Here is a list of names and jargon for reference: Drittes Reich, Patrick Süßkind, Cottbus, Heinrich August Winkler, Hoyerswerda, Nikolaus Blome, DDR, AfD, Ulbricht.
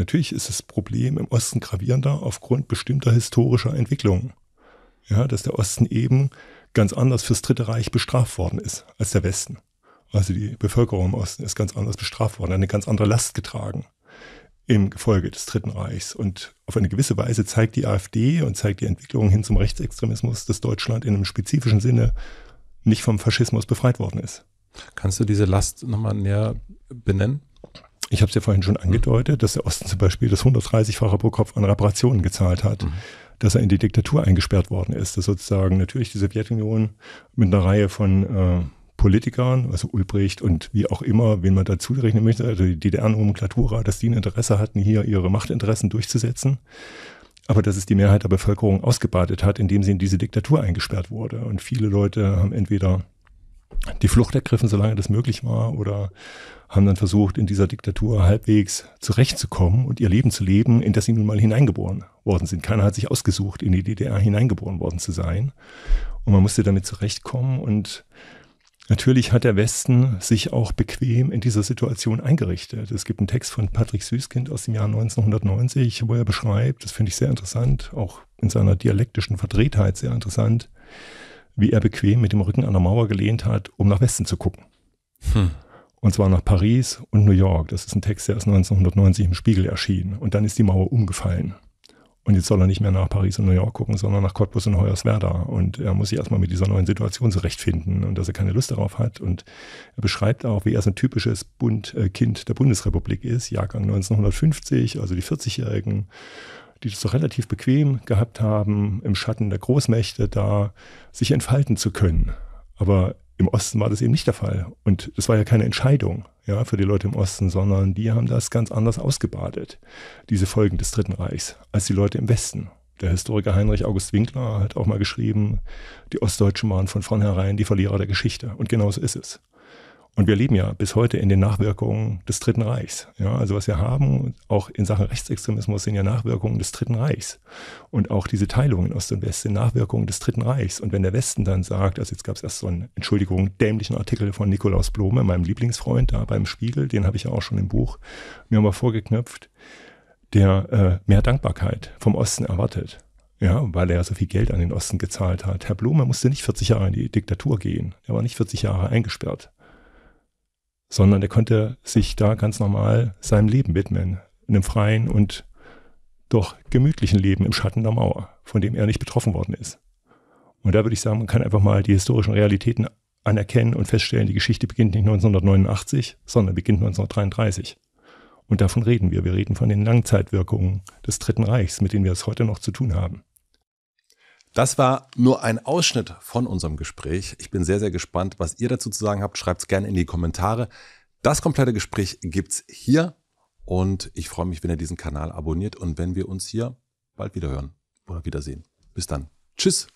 Natürlich ist das Problem im Osten gravierender aufgrund bestimmter historischer Entwicklungen. Ja, dass der Osten eben ganz anders fürs Dritte Reich bestraft worden ist als der Westen. Also die Bevölkerung im Osten ist ganz anders bestraft worden, eine ganz andere Last getragen im Gefolge des Dritten Reichs. Und auf eine gewisse Weise zeigt die AfD und zeigt die Entwicklung hin zum Rechtsextremismus, dass Deutschland in einem spezifischen Sinne nicht vom Faschismus befreit worden ist. Kannst du diese Last nochmal näher benennen? Ich habe es ja vorhin schon angedeutet, dass der Osten zum Beispiel das 130-fache pro Kopf an Reparationen gezahlt hat, dass er in die Diktatur eingesperrt worden ist, dass sozusagen natürlich die Sowjetunion mit einer Reihe von Politikern, also Ulbricht und wie auch immer, wen man dazu rechnen möchte, also die DDR-Nomenklatura, dass die ein Interesse hatten, hier ihre Machtinteressen durchzusetzen, aber dass es die Mehrheit der Bevölkerung ausgebadet hat, indem sie in diese Diktatur eingesperrt wurde. Und viele Leute haben entweder die Flucht ergriffen, solange das möglich war, oder haben dann versucht, in dieser Diktatur halbwegs zurechtzukommen und ihr Leben zu leben, in das sie nun mal hineingeboren worden sind. Keiner hat sich ausgesucht, in die DDR hineingeboren worden zu sein. Und man musste damit zurechtkommen. Und natürlich hat der Westen sich auch bequem in dieser Situation eingerichtet. Es gibt einen Text von Patrick Süßkind aus dem Jahr 1990, wo er beschreibt, das finde ich sehr interessant, auch in seiner dialektischen Verdrehtheit sehr interessant, wie er bequem mit dem Rücken an der Mauer gelehnt hat, um nach Westen zu gucken. Und zwar nach Paris und New York. Das ist ein Text, der ist 1990 im Spiegel erschienen. Und dann ist die Mauer umgefallen. Und jetzt soll er nicht mehr nach Paris und New York gucken, sondern nach Cottbus und Hoyerswerda. Und er muss sich erstmal mit dieser neuen Situation zurechtfinden und dass er keine Lust darauf hat. Und er beschreibt auch, wie er so ein typisches Kind der Bundesrepublik ist, Jahrgang 1950, also die 40-Jährigen, die das doch relativ bequem gehabt haben, im Schatten der Großmächte da sich entfalten zu können. Aber im Osten war das eben nicht der Fall. Und das war ja keine Entscheidung, ja, für die Leute im Osten, sondern die haben das ganz anders ausgebadet, diese Folgen des Dritten Reichs, als die Leute im Westen. Der Historiker Heinrich August Winkler hat auch mal geschrieben, die Ostdeutschen waren von vornherein die Verlierer der Geschichte. Und genauso ist es. Und wir leben ja bis heute in den Nachwirkungen des Dritten Reichs. Ja, also was wir haben, auch in Sachen Rechtsextremismus, sind ja Nachwirkungen des Dritten Reichs. Und auch diese Teilung in Ost und West sind Nachwirkungen des Dritten Reichs. Und wenn der Westen dann sagt, also jetzt gab es erst so einen, Entschuldigung, dämlichen Artikel von Nikolaus Blome, meinem Lieblingsfreund, da beim Spiegel, den habe ich ja auch schon im Buch mir mal vorgeknöpft, der mehr Dankbarkeit vom Osten erwartet. Ja, weil er ja so viel Geld an den Osten gezahlt hat. Herr Blome musste nicht 40 Jahre in die Diktatur gehen. Er war nicht 40 Jahre eingesperrt, sondern er konnte sich da ganz normal seinem Leben widmen, einem freien und doch gemütlichen Leben im Schatten der Mauer, von dem er nicht betroffen worden ist. Und da würde ich sagen, man kann einfach mal die historischen Realitäten anerkennen und feststellen, die Geschichte beginnt nicht 1989, sondern beginnt 1933. Und davon reden wir. Wir reden von den Langzeitwirkungen des Dritten Reichs, mit denen wir es heute noch zu tun haben. Das war nur ein Ausschnitt von unserem Gespräch. Ich bin sehr, sehr gespannt, was ihr dazu zu sagen habt. Schreibt es gerne in die Kommentare. Das komplette Gespräch gibt's hier. Und ich freue mich, wenn ihr diesen Kanal abonniert und wenn wir uns hier bald wiederhören oder wiedersehen. Bis dann. Tschüss.